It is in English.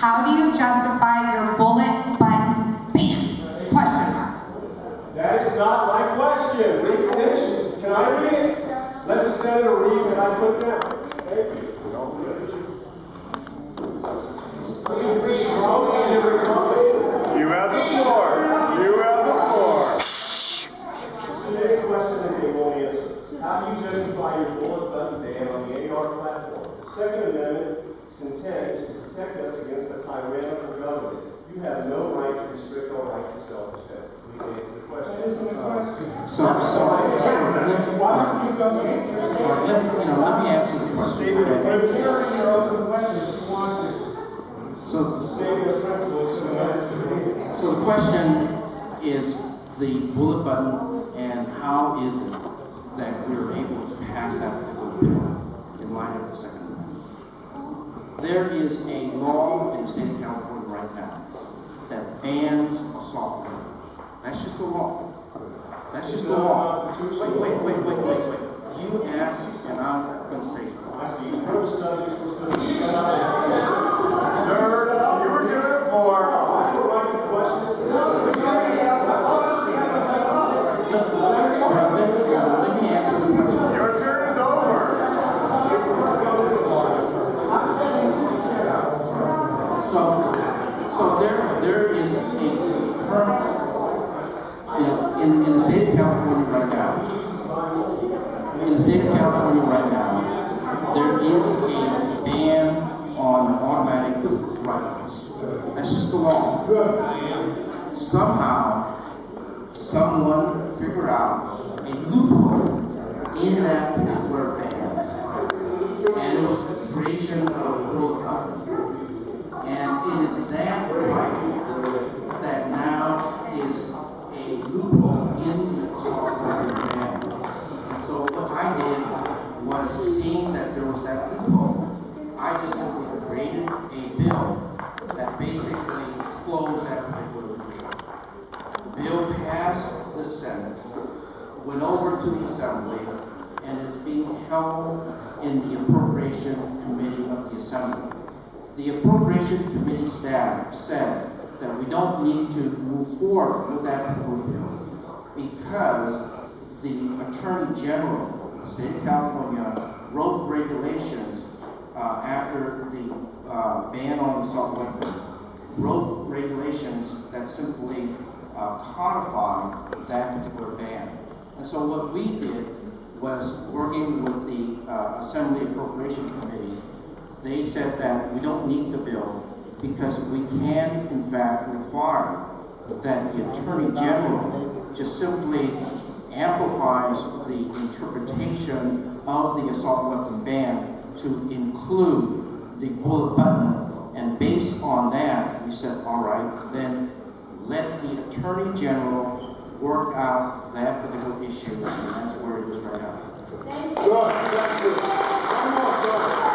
How do you justify your bullet button ban? Question mark. That is not my question. Read the nation. Can I read it? Let the senator read what I put down. Thank you. Don't read it. You have the floor. You have the floor. Specific question that they won't answer. How do you justify your bullet button ban on the AR platform? The Second Amendment's intent is to protect us against the tyrannical government. You have no right to restrict our right to self-defense. Please answer the question. That isn't a question. Why don't you go ahead? Let me answer the question. You're carrying your open weapon if you want to. So the question is the bullet button and how is it that we are able to pass that particular bill in light of the Second Amendment? There is a law in the state of California right now that bans assault weapons. That's just the law. That's just the law. Wait. You ask, and I'm going to say something. I see no subject for food. Sir, you were here for. I don't like the questions. Let me answer the question. Your turn is over. So there is a current in the state of California right now. In the state of California right now, there is a ban on automatic rifles. That's just the law. Somehow, someone figured out a loophole in that particular ban, and it was the creation of a rule of law. And it is that right that now is a loophole in the law. Seeing that there was that loophole, I just simply created a bill that basically closed that particular loophole. The bill passed the Senate, went over to the Assembly, and is being held in the Appropriation Committee of the Assembly. The Appropriation Committee staff said that we don't need to move forward with that particular bill because the Attorney General State of California wrote regulations after the ban on assault weapons, wrote regulations that simply codified that particular ban. And so what we did was working with the Assembly Appropriation Committee, they said that we don't need the bill because we can in fact require that the Attorney General just simply amplifies the interpretation of the assault weapon ban to include the bullet button, and based on that, we said, all right, then let the Attorney General work out that particular issue, and that's where it is right now.